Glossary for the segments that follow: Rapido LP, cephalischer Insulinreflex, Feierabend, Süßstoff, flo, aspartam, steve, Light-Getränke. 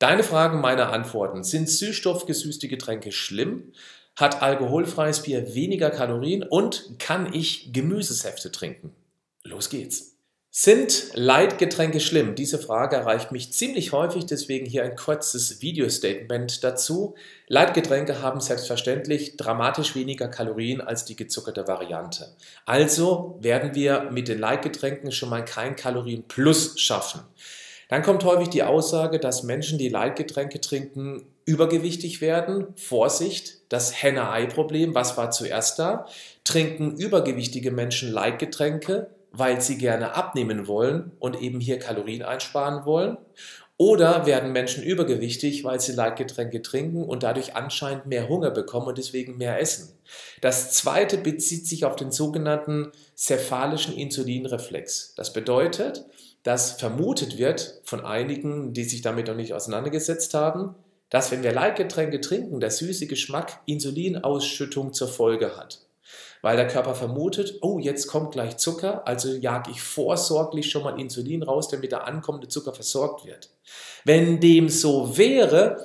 Deine Fragen, meine Antworten. Sind süßstoffgesüßte Getränke schlimm? Hat alkoholfreies Bier weniger Kalorien? Und kann ich Gemüsesäfte trinken? Los geht's! Sind Light-Getränke schlimm? Diese Frage erreicht mich ziemlich häufig, deswegen hier ein kurzes Video-Statement dazu. Light-Getränke haben selbstverständlich dramatisch weniger Kalorien als die gezuckerte Variante. Also werden wir mit den Light-Getränken schon mal kein Kalorien-Plus schaffen. Dann kommt häufig die Aussage, dass Menschen, die Light-Getränke trinken, übergewichtig werden. Vorsicht, das Henne-Ei-Problem, was war zuerst da? Trinken übergewichtige Menschen Light-Getränke, weil sie gerne abnehmen wollen und eben hier Kalorien einsparen wollen? Oder werden Menschen übergewichtig, weil sie Light-Getränke trinken und dadurch anscheinend mehr Hunger bekommen und deswegen mehr essen? Das zweite bezieht sich auf den sogenannten cephalischen Insulinreflex. Das bedeutet, dass vermutet wird von einigen, die sich damit noch nicht auseinandergesetzt haben, dass wenn wir Light-Getränke trinken, der süße Geschmack Insulinausschüttung zur Folge hat. Weil der Körper vermutet, oh, jetzt kommt gleich Zucker, also jag ich vorsorglich schon mal Insulin raus, damit der ankommende Zucker versorgt wird. Wenn dem so wäre,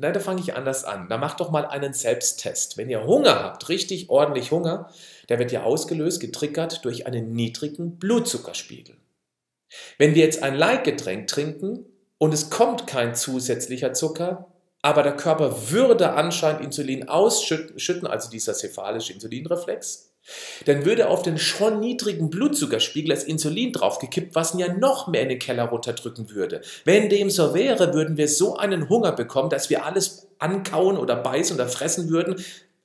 da fange ich anders an. Da macht doch mal einen Selbsttest. Wenn ihr Hunger habt, richtig ordentlich Hunger, der wird ja ausgelöst, getriggert durch einen niedrigen Blutzuckerspiegel. Wenn wir jetzt ein Light-Getränk trinken und es kommt kein zusätzlicher Zucker, aber der Körper würde anscheinend Insulin ausschütten, also dieser cephalische Insulinreflex, dann würde auf den schon niedrigen Blutzuckerspiegel das Insulin draufgekippt, was ihn ja noch mehr in den Keller runterdrücken würde. Wenn dem so wäre, würden wir so einen Hunger bekommen, dass wir alles ankauen oder beißen oder fressen würden,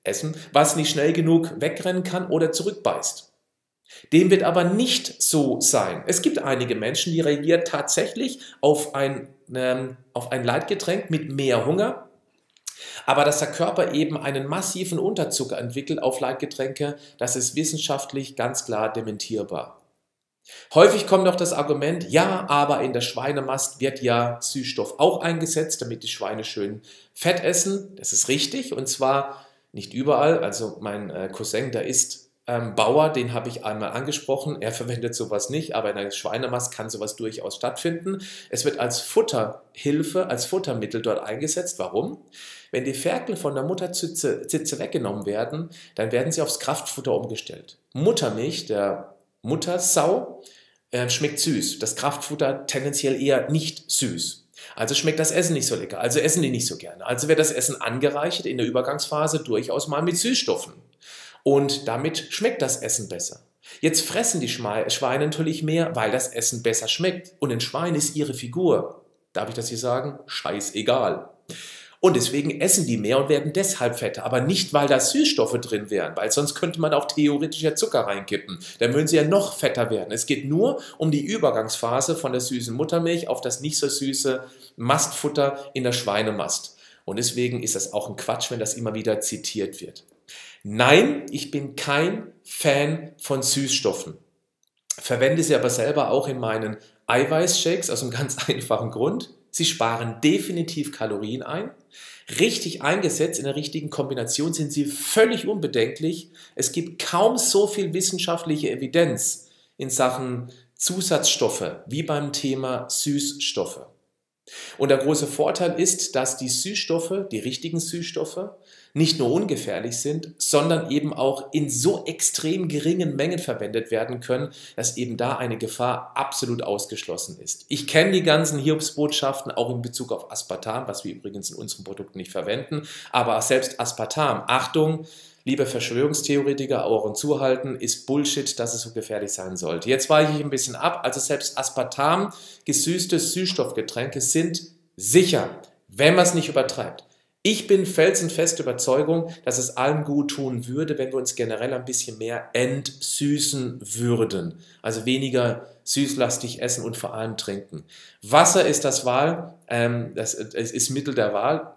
essen, was nicht schnell genug wegrennen kann oder zurückbeißt. Dem wird aber nicht so sein. Es gibt einige Menschen, die reagieren tatsächlich auf ein Light-Getränk mit mehr Hunger, aber dass der Körper eben einen massiven Unterzucker entwickelt auf Light-Getränke, das ist wissenschaftlich ganz klar dementierbar. Häufig kommt noch das Argument, ja, aber in der Schweinemast wird ja Süßstoff auch eingesetzt, damit die Schweine schön Fett essen. Das ist richtig, und zwar nicht überall. Also mein Cousin, der isst Bauer, den habe ich einmal angesprochen, er verwendet sowas nicht, aber in einer Schweinemast kann sowas durchaus stattfinden. Es wird als Futterhilfe, als Futtermittel dort eingesetzt. Warum? Wenn die Ferkel von der Mutterzitze weggenommen werden, dann werden sie aufs Kraftfutter umgestellt. Muttermilch, der Muttersau, schmeckt süß. Das Kraftfutter tendenziell eher nicht süß. Also schmeckt das Essen nicht so lecker, also essen die nicht so gerne. Also wird das Essen angereichert in der Übergangsphase durchaus mal mit Süßstoffen. Und damit schmeckt das Essen besser. Jetzt fressen die Schweine natürlich mehr, weil das Essen besser schmeckt. Und ein Schwein ist ihre Figur. Darf ich das hier sagen? Scheißegal. Und deswegen essen die mehr und werden deshalb fetter. Aber nicht, weil da Süßstoffe drin wären, weil sonst könnte man auch theoretisch ja Zucker reinkippen. Dann würden sie ja noch fetter werden. Es geht nur um die Übergangsphase von der süßen Muttermilch auf das nicht so süße Mastfutter in der Schweinemast. Und deswegen ist das auch ein Quatsch, wenn das immer wieder zitiert wird. Nein, ich bin kein Fan von Süßstoffen. Verwende sie aber selber auch in meinen Eiweißshakes aus einem ganz einfachen Grund. Sie sparen definitiv Kalorien ein. Richtig eingesetzt, in der richtigen Kombination sind sie völlig unbedenklich. Es gibt kaum so viel wissenschaftliche Evidenz in Sachen Zusatzstoffe wie beim Thema Süßstoffe. Und der große Vorteil ist, dass die Süßstoffe, die richtigen Süßstoffe, nicht nur ungefährlich sind, sondern eben auch in so extrem geringen Mengen verwendet werden können, dass eben da eine Gefahr absolut ausgeschlossen ist. Ich kenne die ganzen Hiobsbotschaften auch in Bezug auf Aspartam, was wir übrigens in unseren Produkten nicht verwenden, aber selbst Aspartam, Achtung, liebe Verschwörungstheoretiker, Ohren zuhalten, ist Bullshit, dass es so gefährlich sein sollte. Jetzt weiche ich ein bisschen ab, also selbst Aspartam, gesüßte Süßstoffgetränke sind sicher, wenn man es nicht übertreibt. Ich bin felsenfest Überzeugung, dass es allen gut tun würde, wenn wir uns generell ein bisschen mehr entsüßen würden. Also weniger süßlastig essen und vor allem trinken. Wasser ist das erste Mittel der Wahl,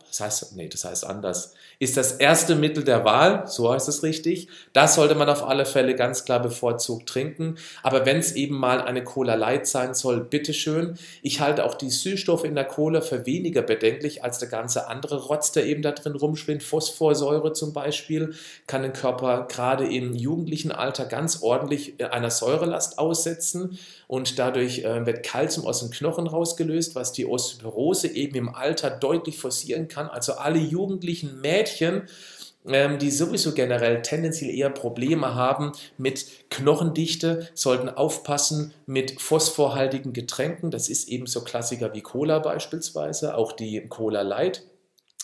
so heißt es richtig. Das sollte man auf alle Fälle ganz klar bevorzugt trinken. Aber wenn es eben mal eine Cola Light sein soll, bitteschön. Ich halte auch die Süßstoffe in der Cola für weniger bedenklich als der ganze andere Rotz, der eben da drin rumschwimmt. Phosphorsäure zum Beispiel kann den Körper gerade im jugendlichen Alter ganz ordentlich einer Säurelast aussetzen. und dadurch wird Kalzium aus den Knochen rausgelöst, was die Osteoporose eben im Alter deutlich forcieren kann. Also alle jugendlichen Mädchen, die sowieso generell tendenziell eher Probleme haben mit Knochendichte, sollten aufpassen mit phosphorhaltigen Getränken. Das ist eben so Klassiker wie Cola beispielsweise, auch die Cola Light.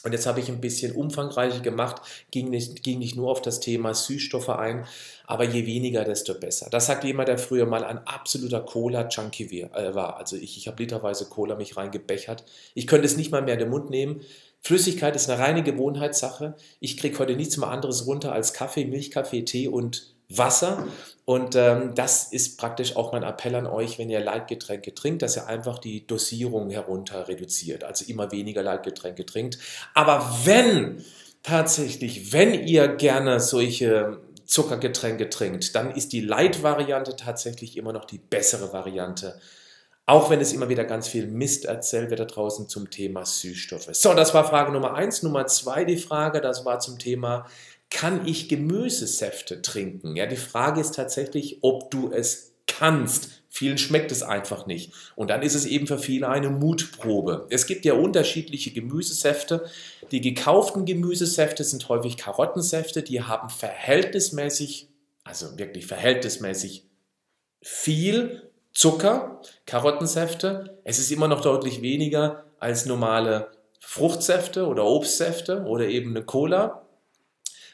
Und jetzt habe ich ein bisschen umfangreicher gemacht, ging nicht nur auf das Thema Süßstoffe ein, aber je weniger, desto besser. Das sagt jemand, der früher mal ein absoluter Cola-Junkie war. Also ich habe literweise Cola mich reingebechert. Ich könnte es nicht mal mehr in den Mund nehmen. Flüssigkeit ist eine reine Gewohnheitssache. Ich kriege heute nichts mehr anderes runter als Kaffee, Milchkaffee, Tee und Wasser. Und das ist praktisch auch mein Appell an euch, wenn ihr Light-Getränke trinkt, dass ihr einfach die Dosierung herunter reduziert, also immer weniger Light-Getränke trinkt. Aber wenn ihr gerne solche Zuckergetränke trinkt, dann ist die Light-Variante tatsächlich immer noch die bessere Variante. Auch wenn es immer wieder ganz viel Mist erzählt wird da draußen zum Thema Süßstoffe. So, das war Frage Nummer 1. Nummer 2, die Frage, das war zum Thema, kann ich Gemüsesäfte trinken? Ja, die Frage ist tatsächlich, ob du es kannst. Vielen schmeckt es einfach nicht. Und dann ist es eben für viele eine Mutprobe. Es gibt ja unterschiedliche Gemüsesäfte. Die gekauften Gemüsesäfte sind häufig Karottensäfte. Die haben verhältnismäßig, also wirklich verhältnismäßig viel Zucker, Karottensäfte, es ist immer noch deutlich weniger als normale Fruchtsäfte oder Obstsäfte oder eben eine Cola.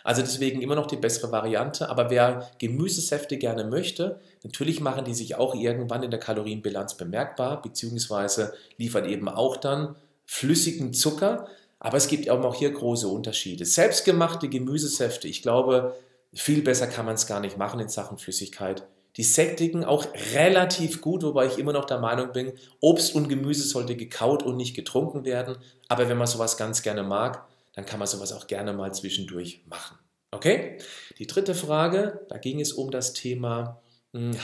Also deswegen immer noch die bessere Variante. Aber wer Gemüsesäfte gerne möchte, natürlich machen die sich auch irgendwann in der Kalorienbilanz bemerkbar, beziehungsweise liefern eben auch dann flüssigen Zucker. Aber es gibt auch hier große Unterschiede. Selbstgemachte Gemüsesäfte, ich glaube, viel besser kann man es gar nicht machen in Sachen Flüssigkeit. Die sättigen auch relativ gut, wobei ich immer noch der Meinung bin, Obst und Gemüse sollte gekaut und nicht getrunken werden. Aber wenn man sowas ganz gerne mag, dann kann man sowas auch gerne mal zwischendurch machen. Okay? Die dritte Frage, da ging es um das Thema,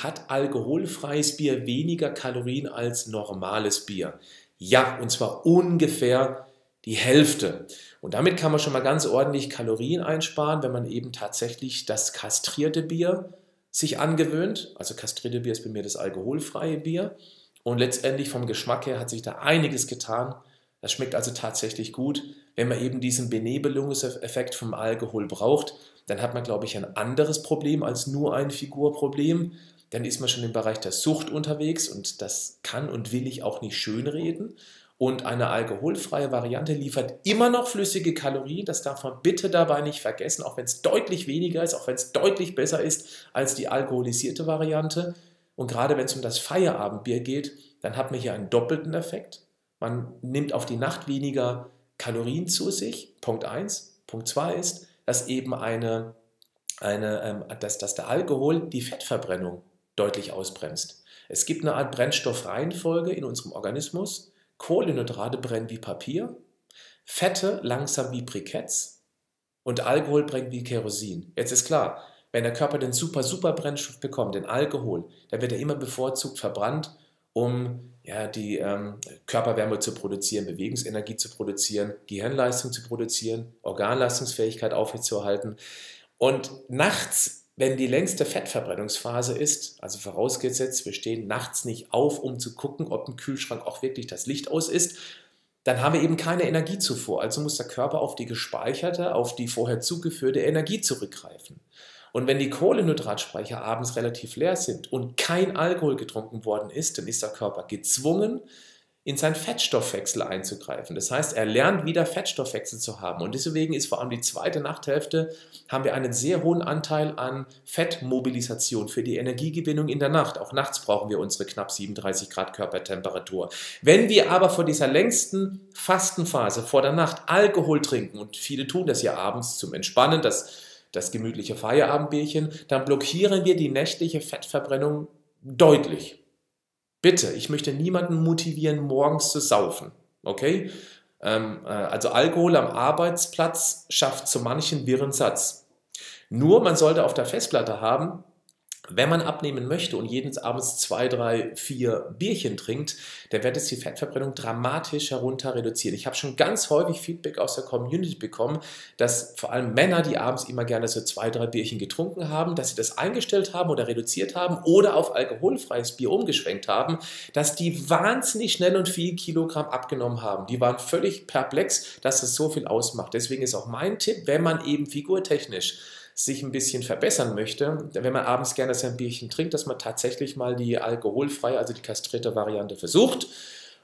hat alkoholfreies Bier weniger Kalorien als normales Bier? Ja, und zwar ungefähr die Hälfte. Und damit kann man schon mal ganz ordentlich Kalorien einsparen, wenn man eben tatsächlich das kastrierte Bier sich angewöhnt, also kastrierte Bier ist bei mir das alkoholfreie Bier und letztendlich vom Geschmack her hat sich da einiges getan. Das schmeckt also tatsächlich gut. Wenn man eben diesen Benebelungseffekt vom Alkohol braucht, dann hat man, glaube ich, ein anderes Problem als nur ein Figurproblem. Dann ist man schon im Bereich der Sucht unterwegs und das kann und will ich auch nicht schönreden. Und eine alkoholfreie Variante liefert immer noch flüssige Kalorien. Das darf man bitte dabei nicht vergessen, auch wenn es deutlich weniger ist, auch wenn es deutlich besser ist als die alkoholisierte Variante. Und gerade wenn es um das Feierabendbier geht, dann hat man hier einen doppelten Effekt. Man nimmt auf die Nacht weniger Kalorien zu sich, Punkt 1. Punkt 2 ist, dass eben dass der Alkohol die Fettverbrennung deutlich ausbremst. Es gibt eine Art Brennstoffreihenfolge in unserem Organismus. Kohlenhydrate brennen wie Papier, Fette langsam wie Briketts und Alkohol brennt wie Kerosin. Jetzt ist klar, wenn der Körper den super Brennstoff bekommt, den Alkohol, dann wird er immer bevorzugt verbrannt, um ja, die Körperwärme zu produzieren, Bewegungsenergie zu produzieren, Gehirnleistung zu produzieren, Organleistungsfähigkeit aufrechtzuerhalten. Und nachts, wenn die längste Fettverbrennungsphase ist, also vorausgesetzt, wir stehen nachts nicht auf, um zu gucken, ob im Kühlschrank auch wirklich das Licht aus ist, dann haben wir eben keine Energiezufuhr. Also muss der Körper auf die gespeicherte, auf die vorher zugeführte Energie zurückgreifen. Und wenn die Kohlenhydratspeicher abends relativ leer sind und kein Alkohol getrunken worden ist, dann ist der Körper gezwungen, in seinen Fettstoffwechsel einzugreifen. Das heißt, er lernt wieder Fettstoffwechsel zu haben. Und deswegen ist vor allem die zweite Nachthälfte, haben wir einen sehr hohen Anteil an Fettmobilisation für die Energiegewinnung in der Nacht. Auch nachts brauchen wir unsere knapp 37 Grad Körpertemperatur. Wenn wir aber vor dieser längsten Fastenphase, vor der Nacht, Alkohol trinken, und viele tun das ja abends zum Entspannen, das gemütliche Feierabendbierchen, dann blockieren wir die nächtliche Fettverbrennung deutlich. Bitte, ich möchte niemanden motivieren, morgens zu saufen, okay? Also Alkohol am Arbeitsplatz schafft zu manchen wirren Satz. Nur, man sollte auf der Festplatte haben, Wenn man abnehmen möchte und jeden abends 2, 3, 4 Bierchen trinkt, dann wird es die Fettverbrennung dramatisch herunter reduziert. Ich habe schon ganz häufig Feedback aus der Community bekommen, dass vor allem Männer, die abends immer gerne so 2, 3 Bierchen getrunken haben, dass sie das eingestellt haben oder reduziert haben oder auf alkoholfreies Bier umgeschwenkt haben, dass die wahnsinnig schnell und viel Kilogramm abgenommen haben. Die waren völlig perplex, dass das so viel ausmacht. Deswegen ist auch mein Tipp, wenn man eben figurtechnisch sich ein bisschen verbessern möchte, wenn man abends gerne sein Bierchen trinkt, dass man tatsächlich mal die alkoholfreie, also die kastrierte Variante versucht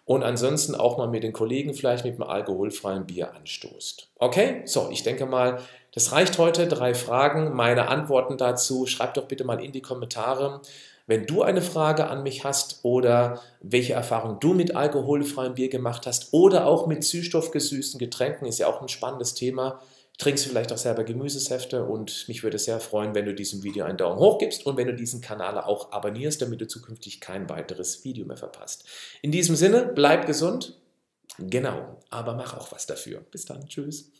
und ansonsten auch mal mit den Kollegen vielleicht mit einem alkoholfreien Bier anstoßt. Okay, so, ich denke mal, das reicht heute. 3 Fragen, meine Antworten dazu. Schreib doch bitte mal in die Kommentare, wenn du eine Frage an mich hast oder welche Erfahrung du mit alkoholfreiem Bier gemacht hast oder auch mit süßstoffgesüßten Getränken, ist ja auch ein spannendes Thema. Trinkst du vielleicht auch selber Gemüsesäfte und mich würde es sehr freuen, wenn du diesem Video einen Daumen hoch gibst und wenn du diesen Kanal auch abonnierst, damit du zukünftig kein weiteres Video mehr verpasst. In diesem Sinne, bleib gesund, genau, aber mach auch was dafür. Bis dann, tschüss.